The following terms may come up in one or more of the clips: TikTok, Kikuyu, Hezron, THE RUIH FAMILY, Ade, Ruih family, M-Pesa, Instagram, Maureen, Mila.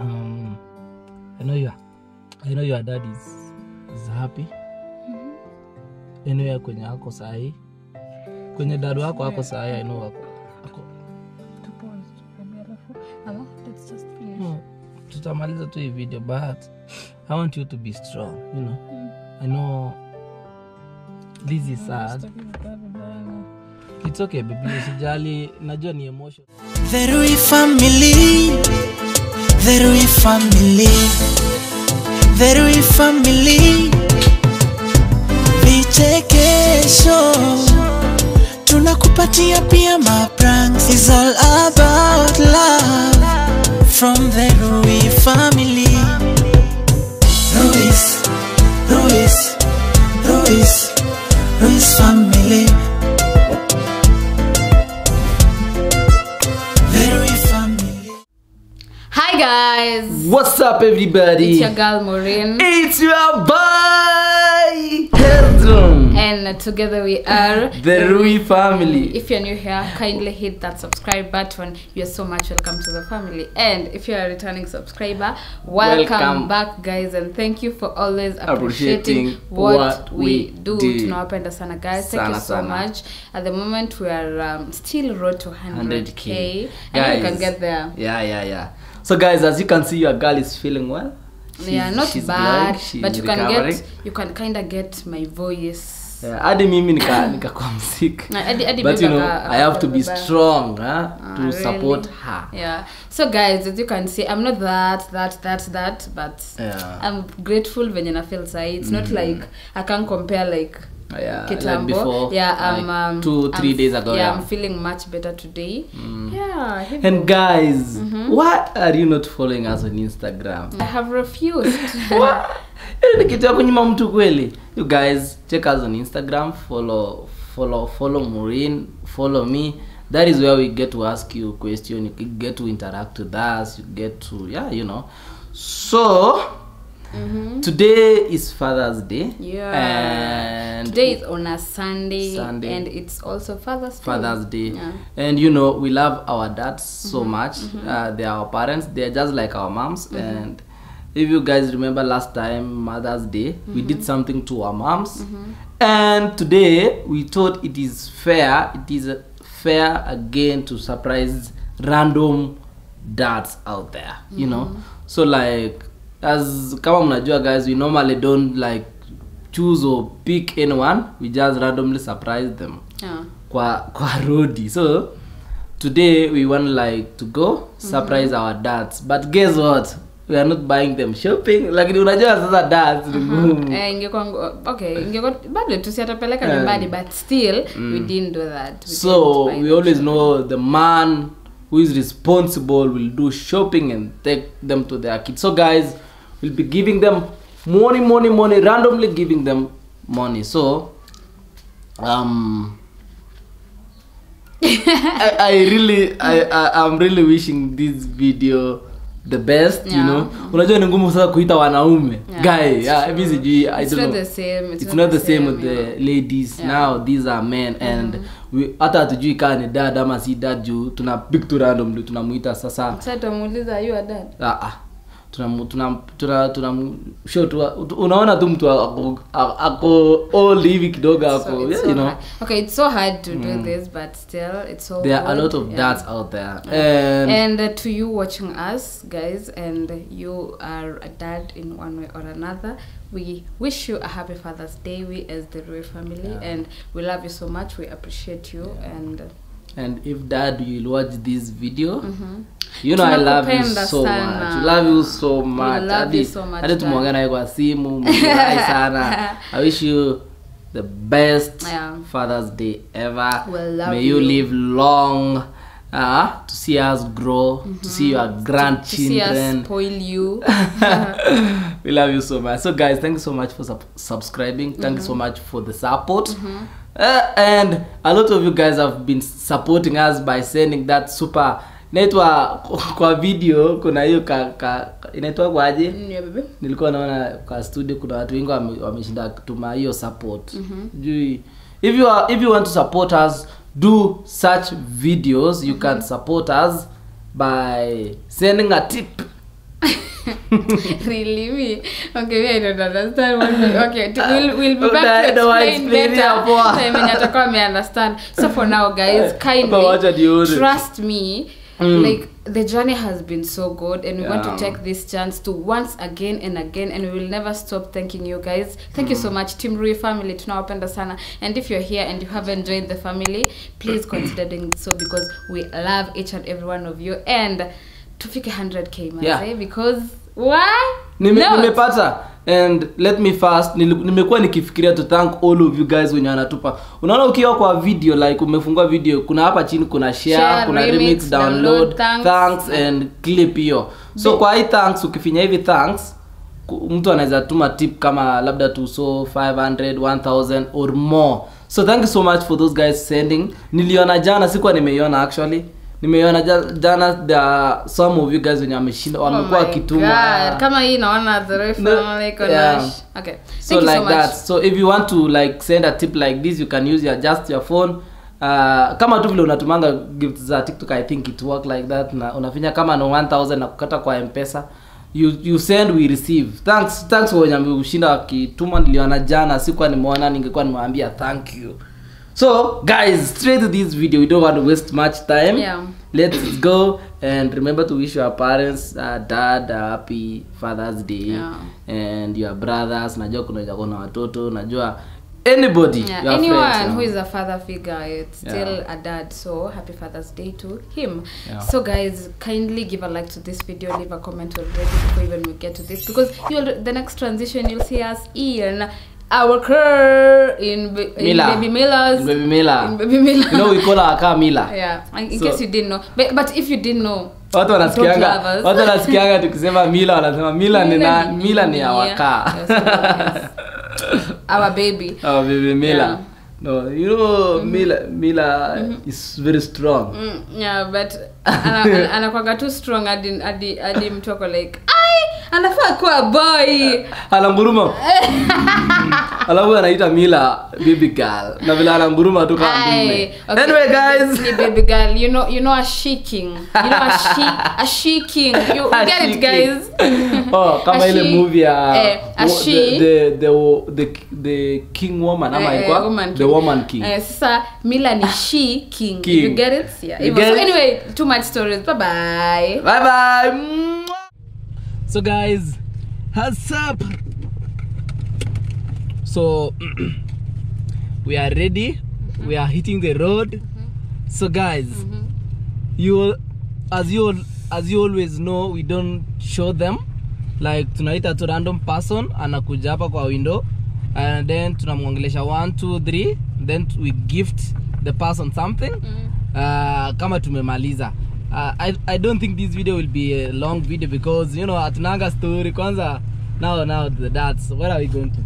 I know your dad is happy. Anyway, kwenye hako sahi, kwenye dadu hako hako sahi, I know hako. Let's just finish. No, tutamaliza tu hii video, but I want you to be strong, you know. I know this is sad. It's okay, baby. Usijali, najua ni emotion. The Ruih family, the Ruih family, the Ruih family. Vichekesho tunakupatia pia mapranks. It's all about love from the Ruih family. Ruih, Ruih, Ruih, Ruih family. Guys, what's up everybody? It's your girl Maureen. It's your boy Hezron. And together we are the Ruih family. If you're new here, kindly hit that subscribe button. You're so much welcome to the family. And if you're a returning subscriber, welcome back guys, and thank you for always appreciating what we do. Tunawapenda sana guys. Thank you so much. At the moment we are still road to 100K. And you can get there. Yeah. So guys, as you can see, your girl is feeling well. Yeah, not bad, but you can get, you can kind of get my voice. Yeah, Ade mimi nikakuwa sick. But you know, I have to be strong, to support her. Yeah. So guys, as you can see, I'm not that, but I'm grateful when I feel sad. It's not like I can compare like. Yeah, like before, like 2-3 days ago. Yeah, I'm feeling much better today. Yeah. And guys, why are you not following us on Instagram? I have refused. What? You guys, check us on Instagram. Follow Maureen. Follow me. That is where we get to ask you questions. You get to interact with us. You get to, you know. So. Today is Father's Day. Yeah. And today is on a Sunday. And it's also Father's Day. Yeah. And you know, we love our dads so much. They are our parents. They are just like our moms. And if you guys remember last time, Mother's Day, we did something to our moms. And today we thought it is fair. It is fair again to surprise random dads out there. You know, so like. As kama mnajua guys, we normally don't like choose or pick anyone. We just randomly surprise them. Yeah. Kwa roadie. So today we want like to go surprise our dads. But guess what? We are not buying them shopping. Like unajua sasa dads. Okay, bado tusiyatapeleka nyumbani, but still we didn't do that. So we always know the man who is responsible will do shopping and take them to their kids. So guys, we'll be giving them money, randomly giving them money. So, I'm really wishing this video the best, you know. Unajua ni ngumu sasa kuita wanaume. Guys, it's not the same with the ladies. Now these are men and we hata tujui kana dad ama si dad juu tuna pick to randomly tunamuita sasa. Sasa tumuuliza you are dad? Unaona tu mtu ako all hivi kidogo hapo, you know. Okay, it's so hard to do this, but still it's so there are a lot of dads out there. And to you watching us guys, and you are a dad in one way or another, we wish you a happy Father's Day. We as the Ruih family, and we love you so much. We appreciate you. And if dad will watch this video, you know, I love you so much. I did I wish you the best Father's Day ever. May you live long to see us grow, to see your grandchildren, to see us spoil you. We love you so much. So guys, thank you so much for subscribing. Thank you so much for the support. And a lot of you guys have been supporting us by sending that super netwa kwa video kuna hiyo ka inaitwa kwaje baby nilikuwa naona kwa studio kuna watu wengi wameshinda kutuma hiyo support. If you want to support us, do such videos. You can support us by sending a tip Really, me? Okay, I don't understand what we, okay, we'll be back to explain better. I understand. So for now, guys, kindly trust me. Like, the journey has been so good, and we want to take this chance to once again and again, and we will never stop thanking you guys. Thank you so much, Team Ruih family. Tunawapenda sana. And if you're here and you haven't joined the family, please consider doing so, because we love each and every one of you. And to fika 100k, man, eh? Because why? Nimepata. And let me first, nimekuwa nikifikiria to thank all of you guys wenye anatupa. Unaona ukiwa kwa video, like umefungua video, kuna hapa chini kuna share, kuna remix, download, thanks and clip hiyo. So kwa hii thanks, ukifinya hivi thanks, mtu anaweza tuma tip kama labda tu so 500, 1000 or more. So thank you so much for those guys sending. Niliona jana, sikuwa nimeiona actually. Nimeona jana the some of you guys wenye ameshinda wamekuwa kituma kama hii naona the Ruih family gosh. Okay, so like so that. So if you want to like send a tip like this, you can use your just your phone. Kama tu vile unatumanga gift za TikTok, I think it work like that, na unafinya kama na 1000 na kukata kwa M-Pesa. You send, we receive. Thanks for wenye ameshinda kituma. Niliona jana, sikuwa nimeona, ningekuwa nimwambia thank you. So guys, straight to this video, we don't want to waste much time. Let's go, and remember to wish your parents, dad, happy Father's Day, and your brothers, najua kuna watoto, najua anybody, your anyone friends, who is a father figure, it's still a dad, so happy Father's Day to him. So guys, kindly give a like to this video, leave a comment already before even we get to this, because the next transition you'll see us in our car in baby Mila. You know, we call our car Mila. In case you didn't know. But if you didn't know, watu wanasikianga tukisema Mila, wanasema Mila ni our car. Our baby Mila. No, you know, Mila is very strong. But anakuanga too strong adi mtoko like anafaa kuwa boy. Alanguruma. Alafu anaita Mila baby girl. Na vile alanguruma tu kama mume. Anyway guys, baby girl, you know a shaking. You get it guys. Oh, kama ile movie the king woman, am I correct? The woman king. Sasa Mila ni she king. You get it? So anyway, too much stories. Bye bye. So guys, what's up? So we are ready. We are hitting the road. So guys, as you always know, we don't show them. Like tunaita to random person anakuja hapa kwa window, and then tunamwongelesha 1, 2, 3. Then we gift the person something. Kama tumemaliza. I don't think this video will be a long video, because you know Atunaga story kwanza now the dads. What are we going to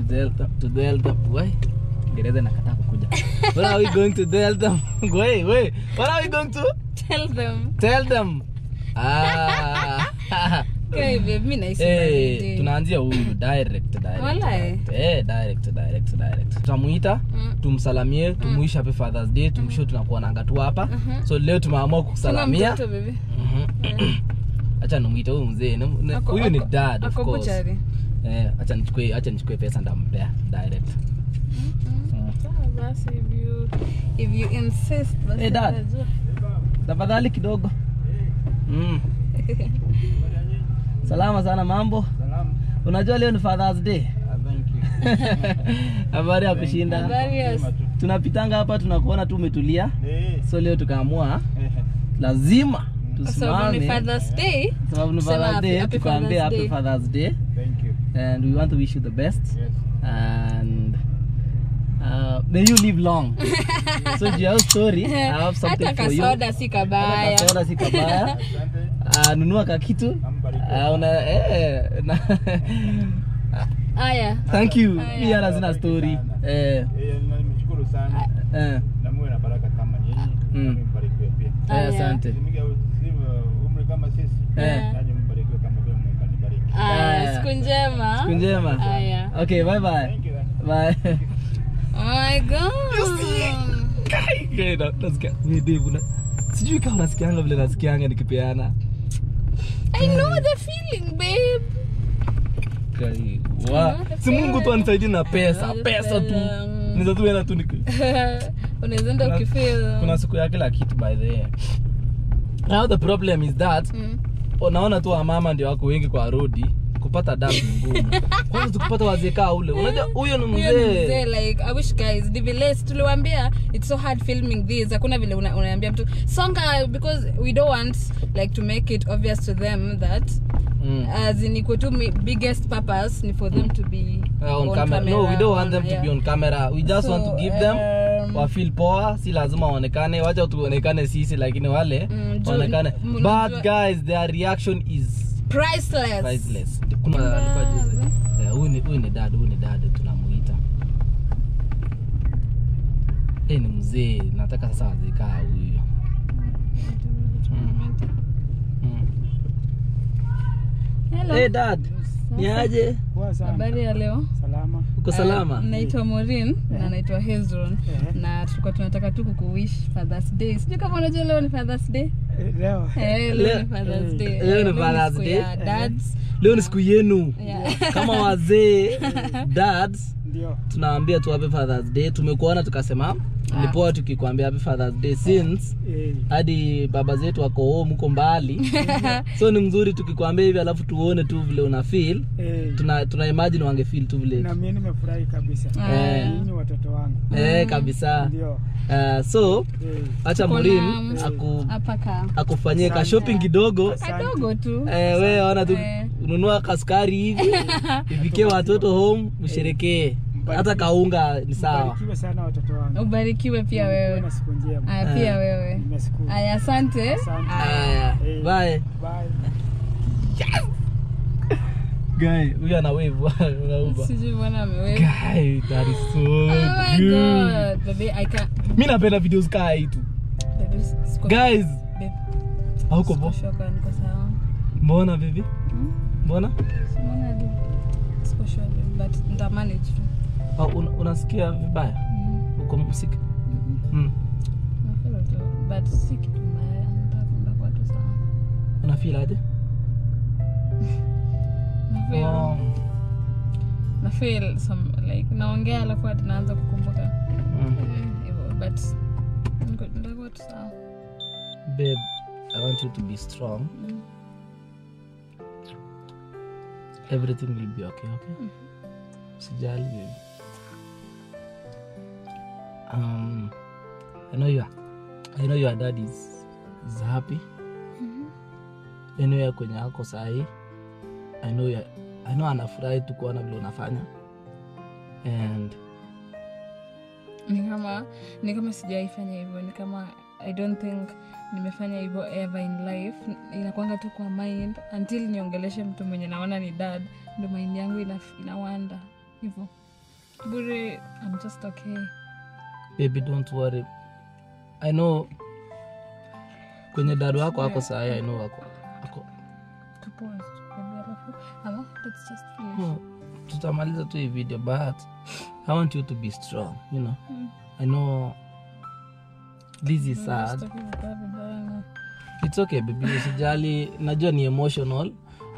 delta? Why? What are we going to tell them? Wait. What are we going to tell them? Okay, babe, me nice. Hey, tunaanzia huyu direct. Walai. Eh, direct. Tutamuita, tumsalamie, tumuishi happy Father's Day, tumshow tunakuwa na ngatu hapa. So leo tumeamua kukusalamia. Acha nimuite huyu mzee. Huyu ni dad of course. Eh, acha nichukue pesa ndampea direct. Basi if you insist. Eh, dad. Tafadhali kidogo. Salama sana mambo. Salama. Unajua leo ni Father's Day. Thank you. Habari ya kushinda. Habari. Tunapitanga hapa tunakuona tu umetulia. So leo tukaamua lazima tusimame. So Father's Day. So Father's Day. Tukaambia happy Father's Day. Thank you. And we want to wish you the best. Yes. And may you live long. So your story. I have something for you. Hata kasoda sikabaya. Nunua kakitu. Thank you. Pia lazima story. Nimeshukuru sana. Na muwe na baraka kama nyinyi. Mbarikiwe pia. Asante. Umri kama sisi. Nanyi mbarikiwe kama vile mmebariki. Siku njema. Siku njema. Okay, bye bye. Thank you. Bye. Oh my god. You see? Kai, let's go. Sijui kama nasikianga vile nasikianga nikipeana. I know the feeling, babe. Kali, wah, Mungu tu anisaidie na pesa, pesa tu. Niza tu yana tu niki. Unazenda ukifeel. Kuna siku yake la kitu by the way. Now the problem is that unaona tu mama ndio wako wengi kwa road. Kupata damu ngumu. Kwanza tukupata wazeka ule. Unajua huyo ni mzee. Like I wish guys, DVLS tuliwaambia it's so hard filming this. Hakuna vile unaniambia mtu songa because we don't want like to make it obvious to them that as in kwetu biggest purpose ni for them to be on camera. No, we don't want them to be on camera. We just want to give them wa feel poa, si lazima waonekane, wacha tuonekane sisi lakini wale waonekane. But guys, their reaction is priceless. Priceless. Kuna alikuwa juzi. Huyu ni dad tunamuita. Ni mzee, nataka sasa azika huyo. Hello. Hey dad. Niaje? Habari ya leo? Salama. Uko salama? Naitwa Maureen na naitwa Hezron na tulikuwa tunataka tu kukuwish Father's Day. Sijui kama unajua leo ni Father's Day. Leo. Leo ni Father's Day. Leo ni Father's Day. Dads. Leo ni siku yenu. Kama wazee, dads, tunawaambia tuwape Father's Day. Tumekuona tukasema ni poa tukikwambia happy Father's Day since hadi baba zetu wako home huko mbali. So ni mzuri tukikwambia hivi alafu tuone tu vile una feel. Tuna imagine wange feel tu vile. Na mimi nimefurahi kabisa. Ninyi watoto wangu. Kabisa. Ndio. So acha Maureen akufanyie ka shopping kidogo. Kidogo tu. Wewe ona tu ununua kaskari hivi. Ifikie watoto home msherekee. Hata kaunga ni sawa. Ubarikiwe sana watoto wangu. Ubarikiwe pia wewe. Haya pia wewe. Haya asante. Haya. Bye. Bye. Guy, we are na wave. Sijui bwana amewave. Guy, that is so good. Oh my god. Babe, I can't. Mimi napenda videos kama hii tu. Guys. Hauko poa. Mbona baby? Mbona? Mbona baby? Siko sure but nda manage. Unasikia vibaya uko msiki but siki mbaya ndio kwa watu sana unafeel Ade na feel some like naongea alafu tunaanza kukumbuka but ndio kwa watu sana babe I want you to be strong everything will be okay usijali babe I know your dad is happy. Anyway kwenye yako sahi. I know anafurahi tu kuona vile unafanya. And ni kama sijaifanya hivyo, ni kama I don't think nimefanya hivyo ever in life. Inakuanga tu kwa mind until niongeleshe mtu mwenye naona ni dad ndio mind yangu inawanda hivyo. Bure I'm just okay. Baby don't worry. I know kwenye dad wako wako sawa, I know wako. Tupost baby alafu ama let's just finish. Tutamaliza tu hii video but I want you to be strong, you know. I know this is sad. It's okay baby, usijali. Najua ni emotional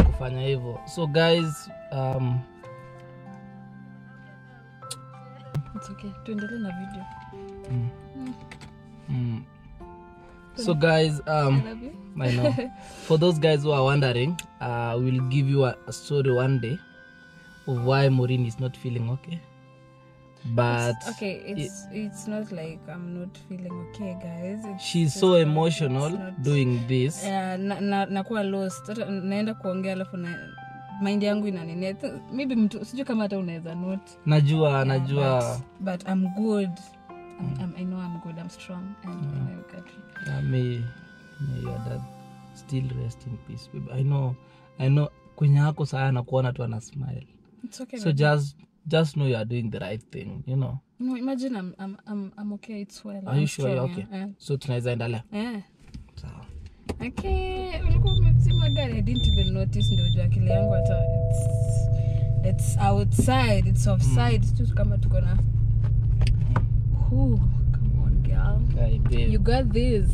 kufanya hivyo. So guys, it's okay. Tuendelee na video. So guys, I love you. I know. For those guys who are wondering, we'll give you a story one day of why Maureen is not feeling okay. But it's not like I'm not feeling okay, guys. She's so emotional doing this. Nakuwa lost. Naenda kuongea alafu mind yangu inanene maybe mtu sijui kama hata unaweza not najua but I'm good. I know I'm good, I'm strong and I will get you. May your dad still rest in peace baby. I know kwenye yako saa nakuona tu ana smile. It's okay so baby. just know you are doing the right thing, you know. No imagine I'm okay, it's well. Are you sure you're okay? So tunaweza endelea sawa. Okay, ulikuwa umemsema gari, I didn't even notice ndio jua kile yangu hata it's outside, it's offside, just kama tuko na. Ooh, come on girl. Hey, babe. You got this.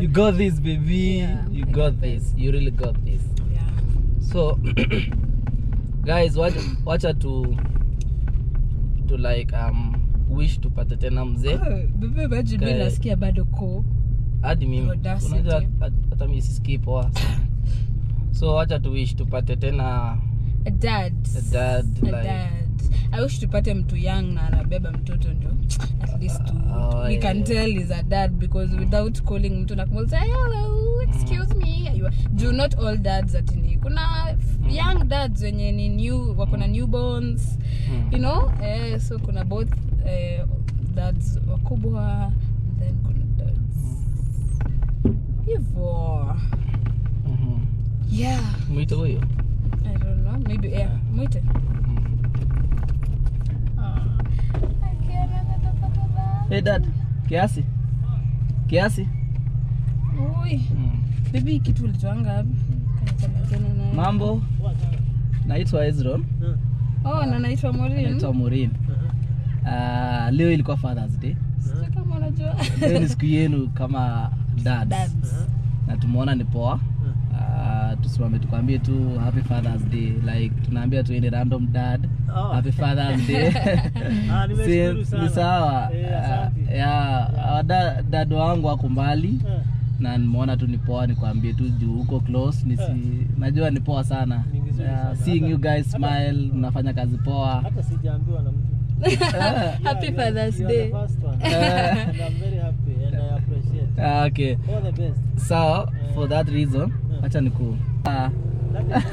You got this baby. Yeah, you got this. You really got this. Yeah. So guys, wacha to like wish tupatane mzee. Bebe baji bila nasikia bado ko. Hadi mimi. Unajua hata mimi sisikii poa. So wacha to wish tupatane na a dad. I wish tupate mtu young na anabeba mtoto ndio at least we can tell is a dad, because without calling mtu na kumwambia hello, excuse me, you do not all dads at ni kuna young dads wenye ni new wako na newborns, you know, so kuna both dads wakubwa and then kuna dads hivyo. Yeah, mwite huyo, I don't know, maybe mwite. Hey dad, kiasi? Oi. Baby kitu ulichoanga hapo. Mambo. Naitwa Hezron. Na naitwa Maureen. Leo ilikuwa Father's Day. Sio kama unajua. Leo ni siku yenu kama dads. Na tumeona ni poa. Tusimame tukwambie tu happy Father's Day, like tunaambia tu any random dad happy Father's Day. Nimeshukuru sana. Ni sawa. Dad wangu ako mbali na nimeona tu ni poa, nikwambie tu juu huko close nisi najua ni poa sana. Seeing you guys smile, mnafanya kazi poa. Hata sijaambiwa na mtu. Happy Father's Day. And I'm very happy and I appreciate. Okay. All the best. So, for that reason, acha niku. That is what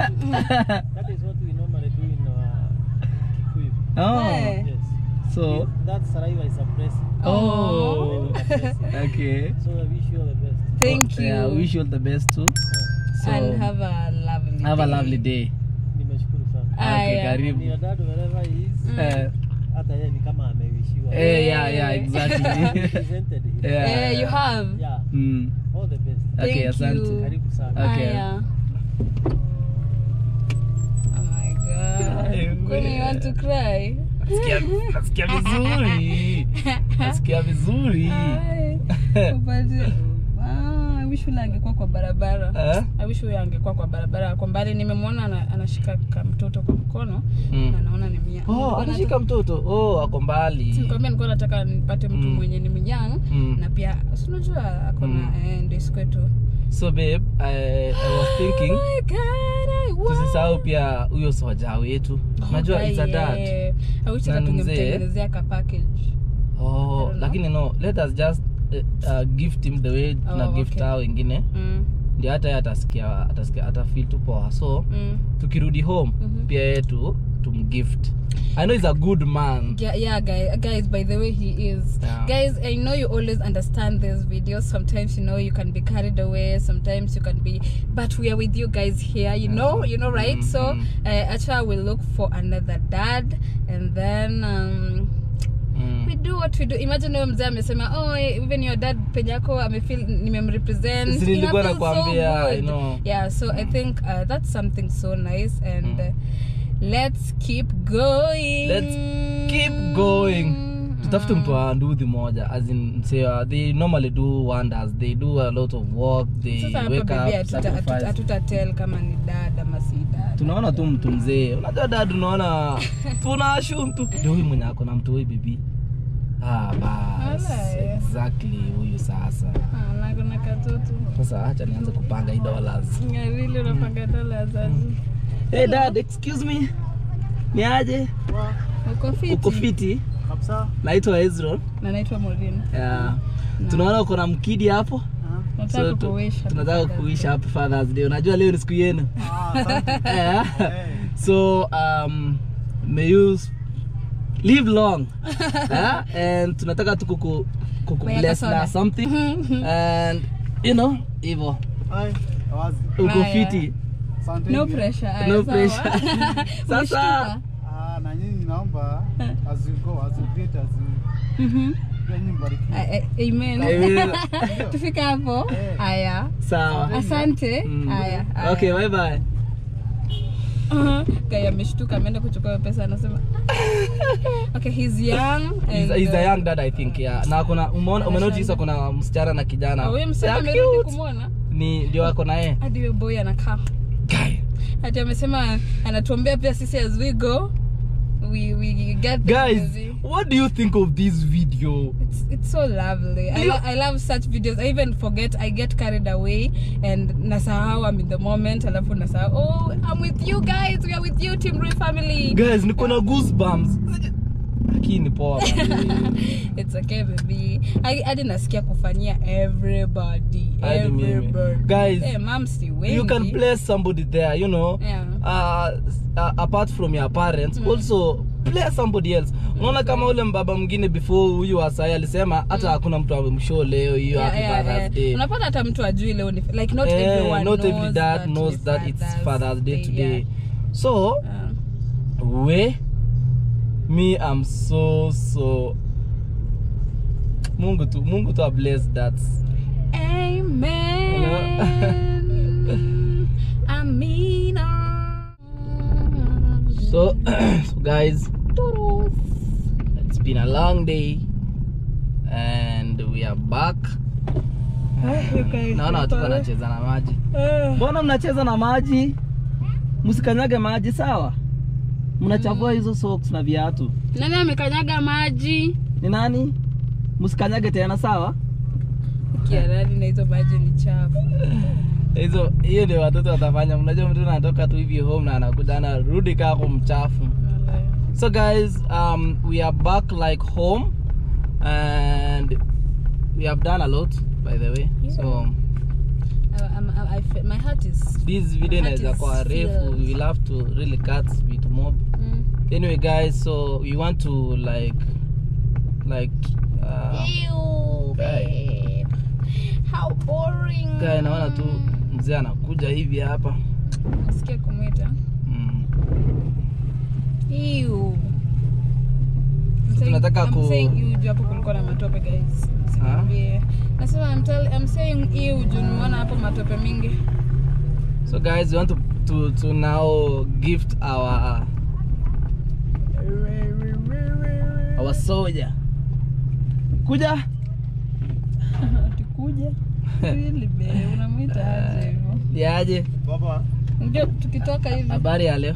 we normally do in our Kikuyu. Yes. So that saliva is suppressing. Okay. So I wish you all the best. Thank you. Yeah, I wish you all the best too. So, and have a lovely day. Nimeshukuru sana. Okay, karibu. Your dad wherever he is. Exactly. You have. Yeah. All the best. Okay, asante. Karibu sana. Okay. Oh my god. When you want to cry? Nasikia vizuri. I wish wewe angekuwa kwa barabara. I wish wewe angekuwa kwa barabara. Kwa mbali nimemwona anashika mtoto kwa mkono na naona ni mia. Anashika mtoto. Ako mbali. Sikwambia nilikuwa nataka nipate mtu mwenye ni mnyang na pia unajua akona ndio sikwetu. So babe, I was thinking. Oh my god. Tusisahau pia huyo soja wetu. Unajua it's a dad. I wish tungemtengenezea ka package. Lakini no, let us just gift him the way na gift hao wengine ndio hata atasikia atafeel tu poa, so tukirudi home pia yetu tumgift. I know he's a good man. Guys, by the way he is. Guys, I know you always understand these videos. Sometimes you can be carried away. Sometimes you can be, but we are with you guys here. You know, right? So actually we look for another dad, and then we do what we do. Imagine wewe mzee amesema even your dad penyako amefeel nimemrepresent. Nilikuwa nakwambia, you know. Yeah, so I think that's something so nice, and let's keep going. Tutafute mpanduzi moja, as in say they normally do wonders. They do a lot of work. They wake up. Sasa tutatel kama ni dad ama si dad. Tunaona tu mtu mzee. Unajua dad tunaona assume tu ndio huyu mwenye ako na mtu huyu bibi. Bas, exactly huyu sasa. Nakona katoto. Sasa acha nianze kupanga hii dollars. Really unapanga dollars sasa. Hey dad, excuse me. Niaje? Uko fiti? Kabisa. Naitwa Hezron. Na naitwa Maureen. Tunaona uko na mkidi hapo. Nataka kukuwisha. Tunataka kukuwisha happy Father's Day. Unajua leo ni siku yenu. Asante. So may you live long. And tunataka tukukubless na something. And you know, Evo. Uko fiti. No pressure. Sasa na nyinyi naomba as you go. Amen. Tufika hapo. Haya. Sawa. Asante. Haya. Okay, bye bye. Kaya ameshtuka ameenda kuchukua pesa anasema. Okay, he's young. He's a young dad, I think. Yeah. Na kuna umeona kuna msichana na kijana. Wewe msichana umerudi kumuona? Ni ndio wako na yeye. Ade boy anakaa. Guy. Hati amesema anatuombea pia sisi as we go. We get guys, music. What do you think of this video? It's so lovely. I love such videos. I even forget. I get carried away and nasahau I'm in the moment. Alafu nasahau. Oh, I'm with you guys. We are with you, Team Ruih family. Guys, niko na goosebumps. It's okay, baby. I didn't ask you to kufanyia everybody. Guys, hey, mamsi, you can place somebody there, you know. Yeah. Apart from your parents, also play somebody else. Unaona kama ule mbaba mwingine before huyu asaya alisema hata hakuna mtu amemshow leo hiyo happy Father's Day. Unapata hata mtu ajui leo ni like not everyone knows that it's Father's Day today. Yeah. So, me, I'm so Mungu to bless that. Amen. Amina. So guys, it's been a long day and we are back. Naona watu wanacheza na maji. Mbona mnacheza na maji? Msikanyage maji sawa? Mnachafua hizo socks na viatu. Nani amekanyaga maji? Ni nani? Msikanyage tena sawa? Kiarani na hizo maji ni chafu. Hizo hiyo ndio watoto watafanya. Mnajua mtu anatoka tu hivi home na anakudana rudi kaa kwa mchafu. So guys, we are back like home and we have done a lot by the way. Yeah. So my heart is. This video is quite refu. We will have to really cut with mob. Anyway, guys, so we want to ew, babe. How boring. Guy, naona tu mzee anakuja hivi hapa. Nasikia kumwita. Ew. I'm saying you do hapo kulikuwa na matope guys. I'm saying you do unaona hapo matope mingi. So guys, we want to now gift our soldier. Kuja? Tukuja. Really be unamuita aje hivyo. Yaje? Baba. Ndio tukitoka hivi. Habari ya leo.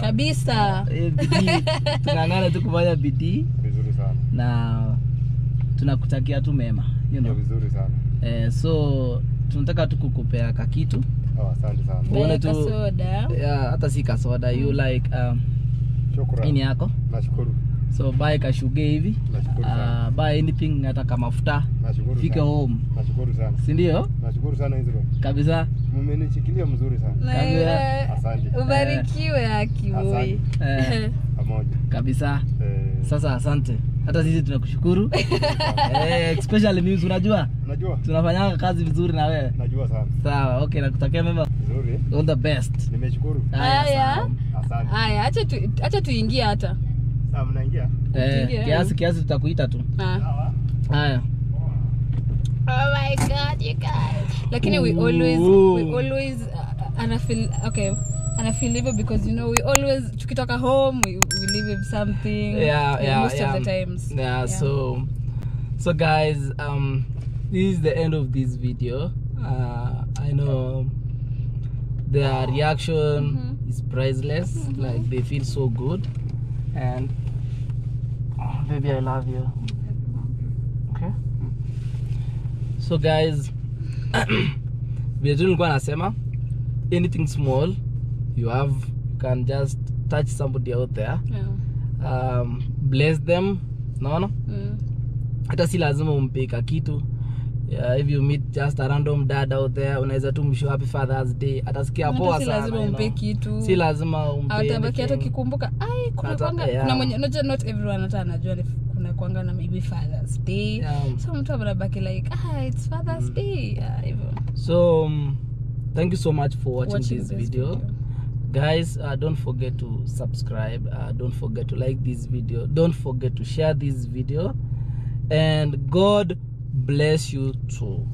Kabisa. Bidii. Tunangana tu kufanya bidii. Vizuri sana. Na tunakutakia tu mema, you know. Vizuri sana. So tunataka tu kukupea kakitu. Asante sana. Uone tu soda. Yeah, hata si kasoda. You like shukrani yako. Nashukuru. So buy kashuge hivi. Nashukuru sana. Buy anything hata kama mafuta. Nashukuru. Fike home. Nashukuru sana. Si ndio? Nashukuru sana hizo. Kabisa. Mmenichikilia mzuri sana. Kabisa. Asante. Ubarikiwe haki wewe. Pamoja. Kabisa. Sasa asante. Hata sisi tunakushukuru. Especially mimi unajua? Najua. Tunafanya kazi vizuri na wewe. Najua sana. Sawa, okay, nakutakia mema. Vizuri. All the best. Nimeshukuru. Haya. Asante. Haya, acha tuingie hata. Sawa, mnaingia? Kiasi tutakuita tu. Sawa. Haya. Oh my god, you guys. Lakini we always and I feel okay. And I feel evil because you know we always tukitoka home we leave with something most of the times. Yeah, so guys, this is the end of this video. I know their reaction is priceless. Like they feel so good, and oh, baby, I love you. Okay. So guys, we don't go anasema anything small. You can just touch somebody out there. Yeah. Bless them. No. Hata si lazima umpeka kitu. If you meet just a random dad out there, unaweza tu mshow happy Father's Day. Atasikia poa sana. Si lazima umpeke kitu. Si lazima umpeke. Atabaki hata kikumbuka. Ai, kuna kwanga. Kuna mwenye not everyone hata anajua kuna kwanga na maybe Father's Day. Yeah. So mtu anabaki like, it's Father's Day. Yeah, even. So thank you so much for watching this video. Guys, don't forget to subscribe, don't forget to like this video, don't forget to share this video, and God bless you too.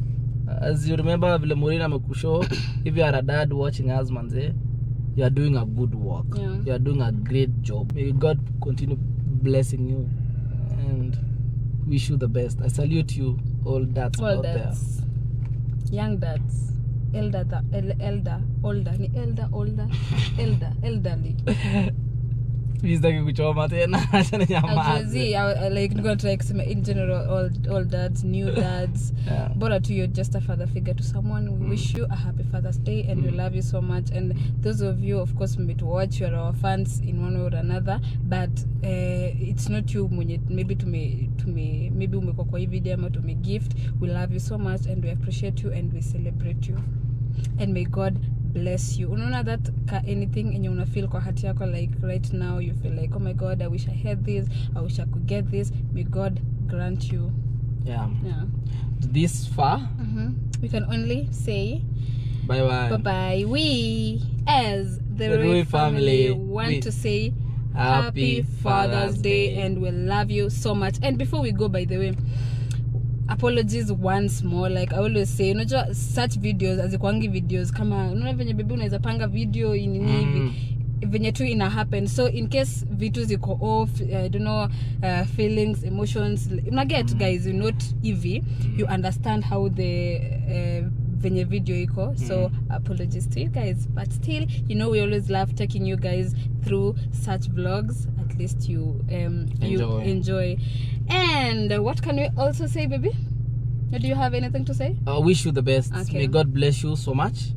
As you remember, if you are a dad watching us, manze, you are doing a good work. Yeah. You are doing a great job. May God continue blessing you and wish you the best. I salute you, all dads out there. Young dads. Elderly. Please don't kuchoma tena. Like I'm gonna try in general, old dads, new dads. Yeah. Bora to you, just a father figure to someone. We wish you a happy Father's Day, and we love you so much. And those of you, of course, maybe to watch, you are our fans in one way or another. But it's not you, maybe to me, maybe umekwa video ama to me gift. We love you so much, and we appreciate you, and we celebrate you. And may God bless you. Unaona that anything and you wanna feel kwa hati yako, like right now you feel like, oh my God, I wish I had this, I wish I could get this. May God grant you. Yeah. This far, we can only say bye bye. We as the Ruih family want to say happy Father's Day, and we love you so much. And before we go, by the way, apologies once more. Like I always say, you know, such videos as the kwangi videos come out. No, when your baby is a panga video in when it will happen. So in case videos you go off, I don't know, feelings, emotions. You get guys, you not easy. You understand how the venye video iko, so apologies to you guys, but still, you know, we always love taking you guys through such vlogs. At least you enjoy. And what can we also say, baby? Do you have anything to say? I wish you the best. Okay. May God bless you so much,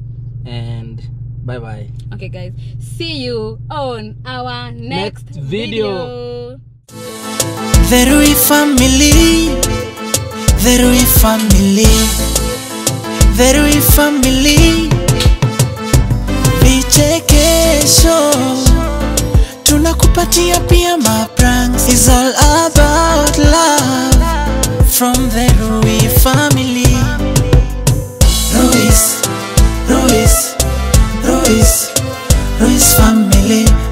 and bye bye. Okay guys, see you on our next video. The Ruih family, the Ruih family, the Ruih family. Vichekesho tunakupatia pia mapranks. It's all about love from the Ruih family. Ruih family.